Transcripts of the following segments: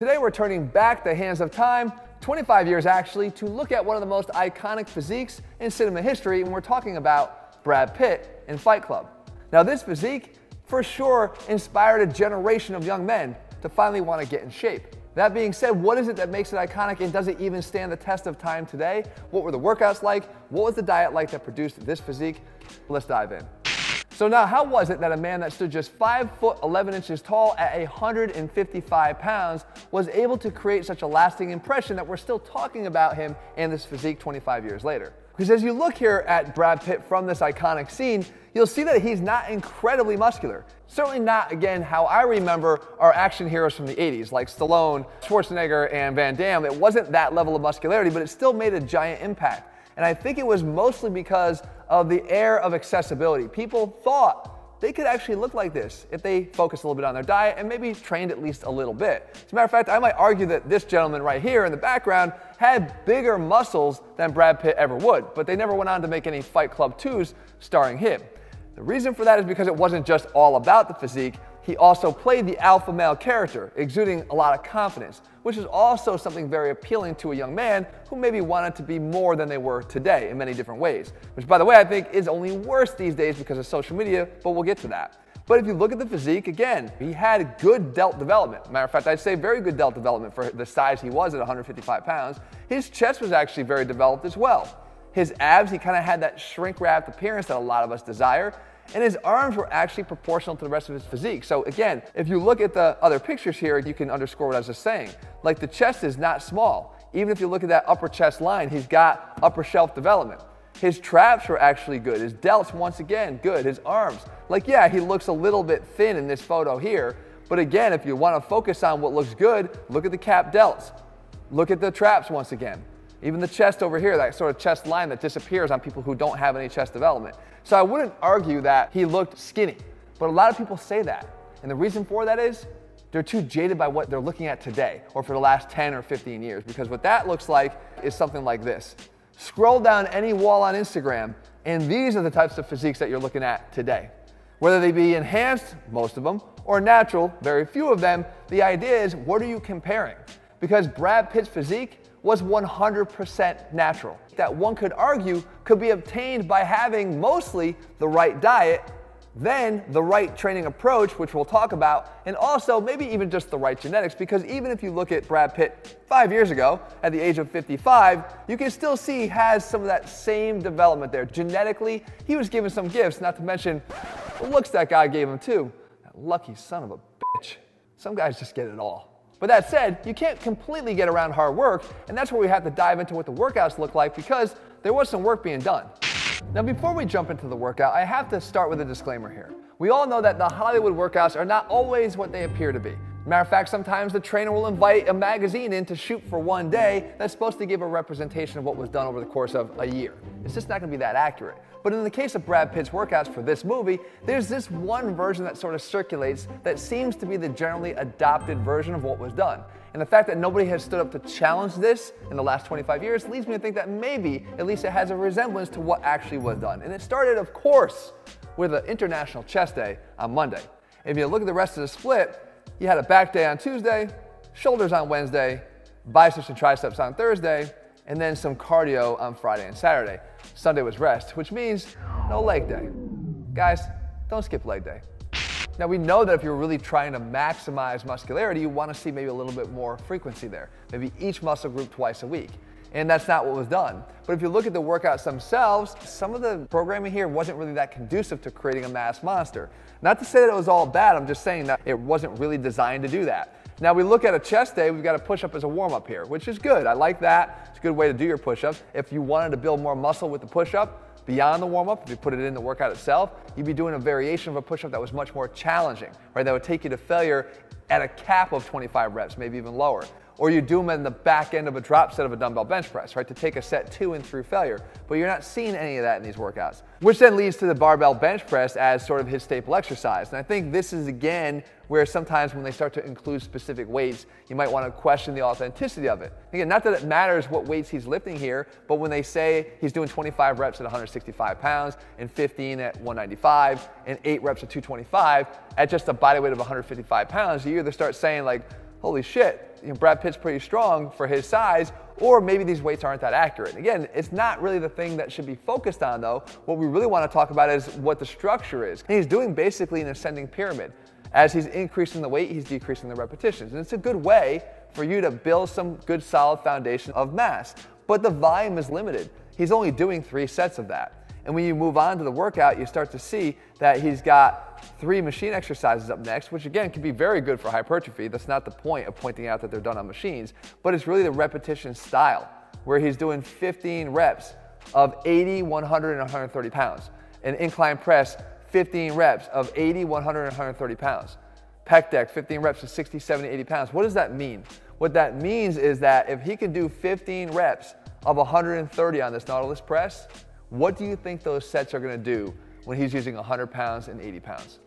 Today we're turning back the hands of time, 25 years actually, to look at one of the most iconic physiques in cinema history, and we're talking about Brad Pitt in Fight Club. Now this physique for sure inspired a generation of young men to finally want to get in shape. That being said, what is it that makes it iconic and does it even stand the test of time today? What were the workouts like? What was the diet like that produced this physique? Let's dive in. So now, how was it that a man that stood just 5'11" tall at 155 pounds was able to create such a lasting impression that we're still talking about him and this physique 25 years later? Because as you look here at Brad Pitt from this iconic scene, you'll see that he's not incredibly muscular. Certainly not, again, how I remember our action heroes from the 80s, like Stallone, Schwarzenegger, and Van Damme. It wasn't that level of muscularity, but it still made a giant impact. And I think it was mostly because of the air of accessibility. People thought they could actually look like this if they focused a little bit on their diet and maybe trained at least a little bit. As a matter of fact, I might argue that this gentleman right here in the background had bigger muscles than Brad Pitt ever would, but they never went on to make any Fight Club 2s starring him. The reason for that is because it wasn't just all about the physique. He also played the alpha male character, exuding a lot of confidence, which is also something very appealing to a young man who maybe wanted to be more than they were today in many different ways, which by the way I think is only worse these days because of social media, but we'll get to that. But if you look at the physique, again, he had good delt development. Matter of fact, I'd say very good delt development for the size he was at 155 pounds. His chest was actually very developed as well. His abs, he kind of had that shrink-wrapped appearance that a lot of us desire. And his arms were actually proportional to the rest of his physique. So again, if you look at the other pictures here, you can underscore what I was just saying. Like the chest is not small. Even if you look at that upper chest line, he's got upper shelf development. His traps were actually good. His delts, once again, good. His arms, like yeah, he looks a little bit thin in this photo here. But again, if you want to focus on what looks good, look at the cap delts. Look at the traps once again. Even the chest over here, that sort of chest line that disappears on people who don't have any chest development. So I wouldn't argue that he looked skinny, but a lot of people say that. And the reason for that is they're too jaded by what they're looking at today or for the last 10 or 15 years, because what that looks like is something like this. Scroll down any wall on Instagram, and these are the types of physiques that you're looking at today. Whether they be enhanced, most of them, or natural, very few of them, the idea is what are you comparing? Because Brad Pitt's physique was 100% natural, that one could argue could be obtained by having mostly the right diet, then the right training approach, which we'll talk about, and also maybe even just the right genetics, because even if you look at Brad Pitt 5 years ago at the age of 55, you can still see he has some of that same development there. Genetically, he was given some gifts, not to mention the looks that God gave him too. That lucky son of a bitch. Some guys just get it all. But that said, you can't completely get around hard work, and that's where we have to dive into what the workouts look like because there was some work being done. Now before we jump into the workout, I have to start with a disclaimer here. We all know that the Hollywood workouts are not always what they appear to be. Matter of fact, sometimes the trainer will invite a magazine in to shoot for one day that's supposed to give a representation of what was done over the course of a year. It's just not going to be that accurate. But in the case of Brad Pitt's workouts for this movie, there's this one version that sort of circulates that seems to be the generally adopted version of what was done. And the fact that nobody has stood up to challenge this in the last 25 years leads me to think that maybe at least it has a resemblance to what actually was done. And it started, of course, with an International Chest Day on Monday. If you look at the rest of the split, you had a back day on Tuesday, shoulders on Wednesday, biceps and triceps on Thursday, and then some cardio on Friday and Saturday. Sunday was rest, which means no leg day. Guys, don't skip leg day. Now we know that if you're really trying to maximize muscularity, you want to see maybe a little bit more frequency there. Maybe each muscle group twice a week. And that's not what was done. But if you look at the workouts themselves, some of the programming here wasn't really that conducive to creating a mass monster. Not to say that it was all bad, I'm just saying that it wasn't really designed to do that. Now we look at a chest day, we've got a push-up as a warm-up here, which is good. I like that. It's a good way to do your push-ups. If you wanted to build more muscle with the push-up, beyond the warm-up, if you put it in the workout itself, you'd be doing a variation of a push-up that was much more challenging, right? That would take you to failure at a cap of 25 reps, maybe even lower. Or you do them in the back end of a drop set of a dumbbell bench press, right, to take a set to and through failure. But you're not seeing any of that in these workouts, which then leads to the barbell bench press as sort of his staple exercise. And I think this is, again, where sometimes when they start to include specific weights, you might want to question the authenticity of it. Again, not that it matters what weights he's lifting here, but when they say he's doing 25 reps at 165 pounds and 15 at 195 and 8 reps at 225 at just a body weight of 155 pounds, you either start saying like, holy shit, you know, Brad Pitt's pretty strong for his size, or maybe these weights aren't that accurate. Again, it's not really the thing that should be focused on though. What we really want to talk about is what the structure is. And he's doing basically an ascending pyramid. As he's increasing the weight, he's decreasing the repetitions. And it's a good way for you to build some good solid foundation of mass. But the volume is limited. He's only doing 3 sets of that. And when you move on to the workout, you start to see that he's got 3 machine exercises up next, which again can be very good for hypertrophy. That's not the point of pointing out that they're done on machines, but it's really the repetition style where he's doing 15 reps of 80, 100, and 130 pounds. An incline press, 15 reps of 80, 100, and 130 pounds. Pec deck, 15 reps of 60, 70, 80 pounds. What does that mean? What that means is that if he can do 15 reps of 130 on this Nautilus press, what do you think those sets are going to do when he's using 100 pounds and 80 pounds?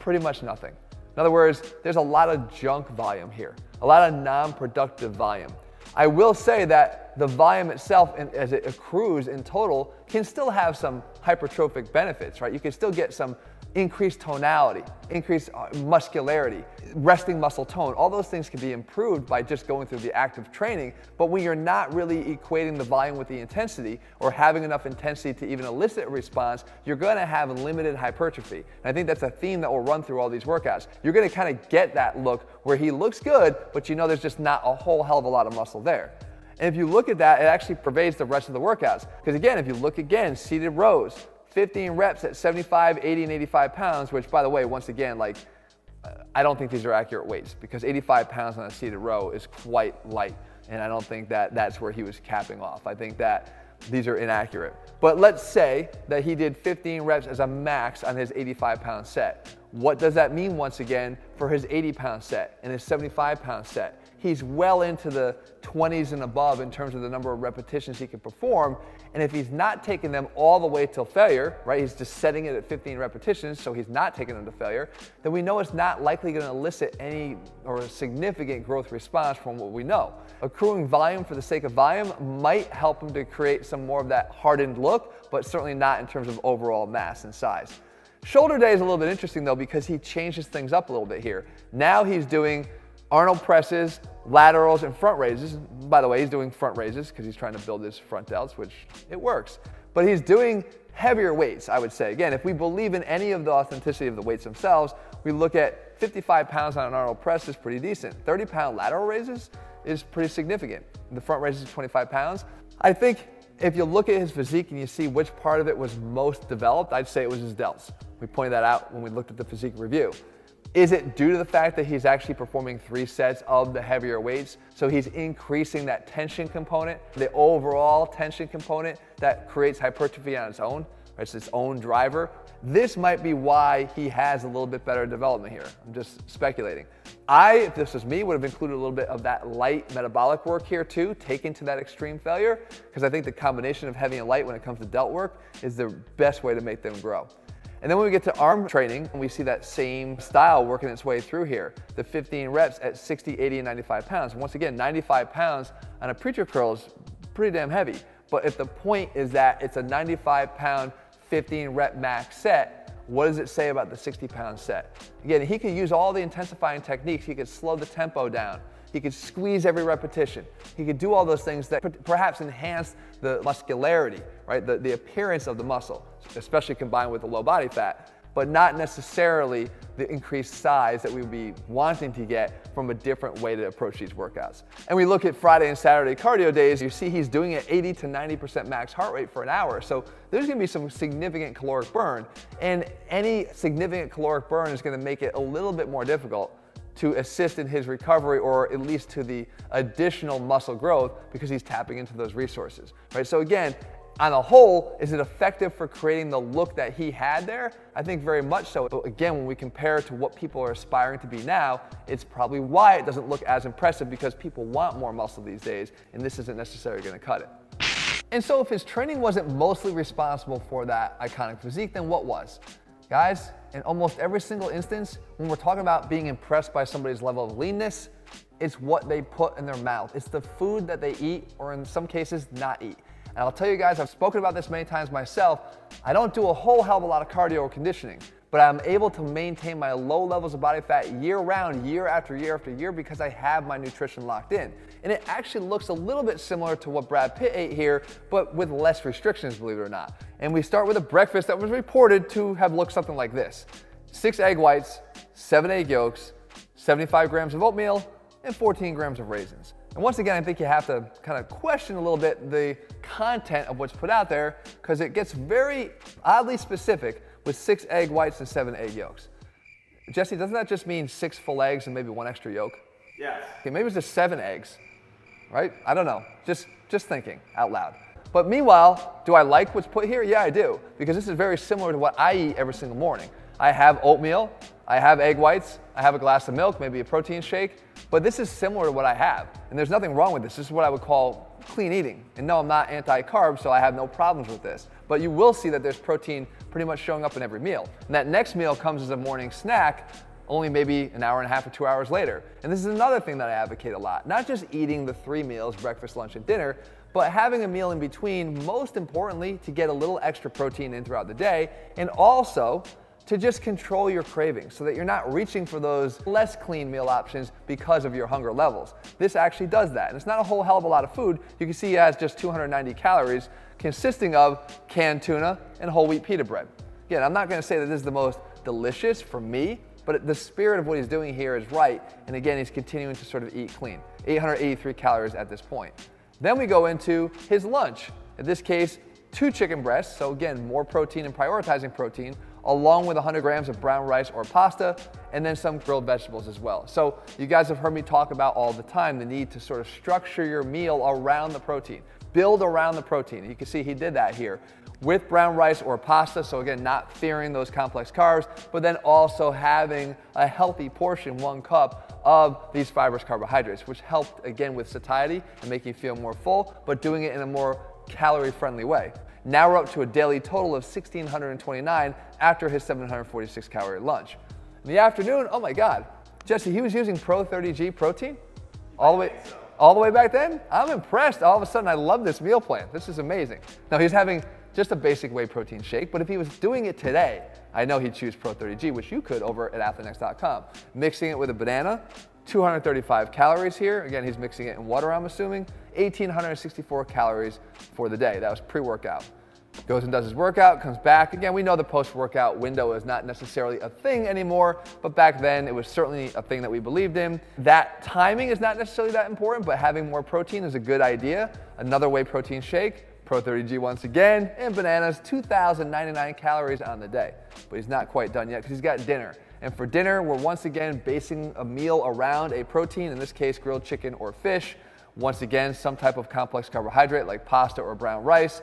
Pretty much nothing. In other words, there's a lot of junk volume here, a lot of non-productive volume. I will say that the volume itself, as it accrues in total, can still have some hypertrophic benefits, right? You can still get some increased tonality, increased muscularity, resting muscle tone. All those things can be improved by just going through the active training, but when you're not really equating the volume with the intensity or having enough intensity to even elicit a response, you're gonna have limited hypertrophy. And I think that's a theme that will run through all these workouts. You're gonna kind of get that look where he looks good, but you know there's just not a whole hell of a lot of muscle there. And if you look at that, it actually pervades the rest of the workouts. Because again, if you look again, seated rows, 15 reps at 75, 80, and 85 pounds, which by the way, once again, like, I don't think these are accurate weights because 85 pounds on a seated row is quite light. And I don't think that that's where he was capping off. I think that these are inaccurate. But let's say that he did 15 reps as a max on his 85 pound set. What does that mean once again for his 80 pound set and his 75 pound set? He's well into the 20s and above in terms of the number of repetitions he can perform. And if he's not taking them all the way till failure, right, he's just setting it at 15 repetitions, so he's not taking them to failure, then we know it's not likely gonna elicit any or a significant growth response from what we know. Accruing volume for the sake of volume might help him to create some more of that hardened look, but certainly not in terms of overall mass and size. Shoulder day is a little bit interesting though, because he changes things up a little bit here. Now he's doing Arnold presses, laterals, and front raises. By the way, he's doing front raises because he's trying to build his front delts, which it works. But he's doing heavier weights, I would say. Again, if we believe in any of the authenticity of the weights themselves, we look at 55 pounds on an Arnold press is pretty decent. 30 pound lateral raises is pretty significant. The front raises is 25 pounds. I think if you look at his physique and you see which part of it was most developed, I'd say it was his delts. We pointed that out when we looked at the physique review. Is it due to the fact that he's actually performing 3 sets of the heavier weights? So he's increasing that tension component, the overall tension component that creates hypertrophy on its own, or it's its own driver. This might be why he has a little bit better development here. I'm just speculating. If this was me, would have included a little bit of that light metabolic work here too, taken to that extreme failure, because I think the combination of heavy and light when it comes to delt work is the best way to make them grow. And then when we get to arm training, we see that same style working its way through here. The 15 reps at 60, 80, and 95 pounds. Once again, 95 pounds on a preacher curl is pretty damn heavy. But if the point is that it's a 95 pound, 15 rep max set, what does it say about the 60 pound set? Again, he could use all the intensifying techniques. He could slow the tempo down. He could squeeze every repetition. He could do all those things that perhaps enhance the muscularity, right? The appearance of the muscle, especially combined with the low body fat, but not necessarily the increased size that we would be wanting to get from a different way to approach these workouts. And we look at Friday and Saturday cardio days, you see he's doing at 80 to 90% max heart rate for an hour. So there's gonna be some significant caloric burn, and any significant caloric burn is gonna make it a little bit more difficult to assist in his recovery, or at least to the additional muscle growth, because he's tapping into those resources, right? So again, on the whole, is it effective for creating the look that he had there? I think very much so. But again, when we compare it to what people are aspiring to be now, it's probably why it doesn't look as impressive, because people want more muscle these days, and this isn't necessarily gonna cut it. And so if his training wasn't mostly responsible for that iconic physique, then what was? Guys, in almost every single instance, when we're talking about being impressed by somebody's level of leanness, it's what they put in their mouth. It's the food that they eat, or in some cases, not eat. And I'll tell you guys, I've spoken about this many times myself, I don't do a whole hell of a lot of cardio or conditioning, but I'm able to maintain my low levels of body fat year round, year after year after year, because I have my nutrition locked in. And it actually looks a little bit similar to what Brad Pitt ate here, but with less restrictions, believe it or not. And we start with a breakfast that was reported to have looked something like this: 6 egg whites, 7 egg yolks, 75 grams of oatmeal, and 14 grams of raisins. And once again, I think you have to kind of question a little bit the content of what's put out there, because it gets very oddly specific with 6 egg whites and 7 egg yolks. Jesse, doesn't that just mean 6 full eggs and maybe 1 extra yolk? Yes. Okay, maybe it's just 7 eggs, right? I don't know, just thinking out loud. But meanwhile, do I like what's put here? Yeah, I do, because this is very similar to what I eat every single morning. I have oatmeal, I have egg whites, I have a glass of milk, maybe a protein shake, but this is similar to what I have. And there's nothing wrong with this. This is what I would call clean eating. And no, I'm not anti-carb, so I have no problems with this. But you will see that there's protein pretty much showing up in every meal. And that next meal comes as a morning snack, only maybe an hour and a half or 2 hours later. And this is another thing that I advocate a lot. Not just eating the 3 meals, breakfast, lunch, and dinner, but having a meal in between, most importantly, to get a little extra protein in throughout the day, and also to just control your cravings so that you're not reaching for those less clean meal options because of your hunger levels. This actually does that, and it's not a whole hell of a lot of food. You can see it has just 290 calories, consisting of canned tuna and whole wheat pita bread. Again, I'm not gonna say that this is the most delicious for me, but the spirit of what he's doing here is right, and again, he's continuing to sort of eat clean. 883 calories at this point. Then we go into his lunch. In this case, 2 chicken breasts, so again, more protein and prioritizing protein, along with 100 grams of brown rice or pasta, and then some grilled vegetables as well. So you guys have heard me talk about all the time the need to sort of structure your meal around the protein, build around the protein. You can see he did that here with brown rice or pasta, so again, not fearing those complex carbs, but then also having a healthy portion, 1 cup of these fibrous carbohydrates, which helped again with satiety and making you feel more full, but doing it in a more calorie-friendly way. Now we're up to a daily total of 1,629 after his 746 calorie lunch. In the afternoon, oh my God, Jesse, he was using Pro 30G protein all the way back then? I'm impressed. All of a sudden, I love this meal plan. This is amazing. Now he's having just a basic whey protein shake, but if he was doing it today, I know he'd choose Pro 30G, which you could over at Athlean-X.com. Mixing it with a banana, 235 calories here. Again, he's mixing it in water, I'm assuming. 1,864 calories for the day. That was pre-workout. Goes and does his workout, comes back. Again, we know the post-workout window is not necessarily a thing anymore, but back then it was certainly a thing that we believed in. That timing is not necessarily that important, but having more protein is a good idea. Another whey protein shake, Pro 30G once again, and bananas, 2,099 calories on the day. But he's not quite done yet because he's got dinner. And for dinner, we're once again basing a meal around a protein, in this case, grilled chicken or fish. Once again, some type of complex carbohydrate like pasta or brown rice,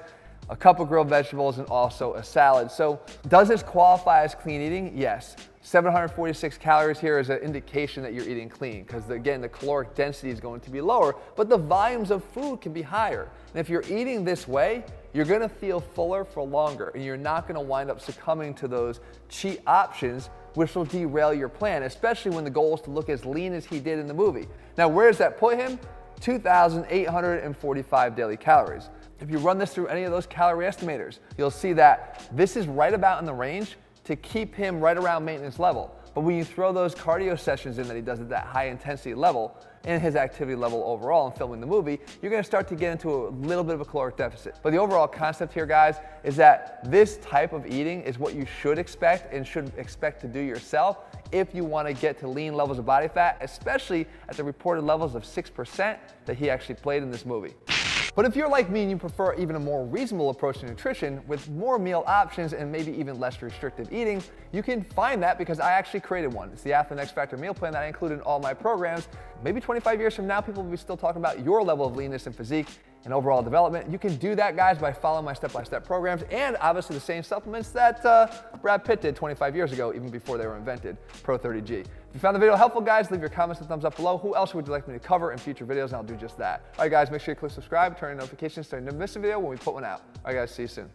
a cup of grilled vegetables, and also a salad. So does this qualify as clean eating? Yes. 746 calories here is an indication that you're eating clean, because again, the caloric density is going to be lower, but the volumes of food can be higher. And if you're eating this way, you're gonna feel fuller for longer, and you're not gonna wind up succumbing to those cheat options, which will derail your plan, especially when the goal is to look as lean as he did in the movie. Now, where does that put him? 2,845 daily calories. If you run this through any of those calorie estimators, you'll see that this is right about in the range to keep him right around maintenance level. But when you throw those cardio sessions in that he does at that high intensity level and his activity level overall in filming the movie, you're gonna start to get into a little bit of a caloric deficit. But the overall concept here, guys, is that this type of eating is what you should expect and should expect to do yourself if you wanna get to lean levels of body fat, especially at the reported levels of 6% that he actually played in this movie. But if you're like me and you prefer even a more reasonable approach to nutrition with more meal options and maybe even less restrictive eating, you can find that because I actually created one. It's the Athlean-X Factor meal plan that I include in all my programs. Maybe 25 years from now, people will be still talking about your level of leanness and physique and overall development. You can do that, guys, by following my step-by-step programs and obviously the same supplements that Brad Pitt did 25 years ago, even before they were invented, Pro 30G. If you found the video helpful, guys, leave your comments and thumbs up below. Who else would you like me to cover in future videos? And I'll do just that. All right, guys, make sure you click subscribe, turn on notifications so you never miss a video when we put one out. All right, guys, see you soon.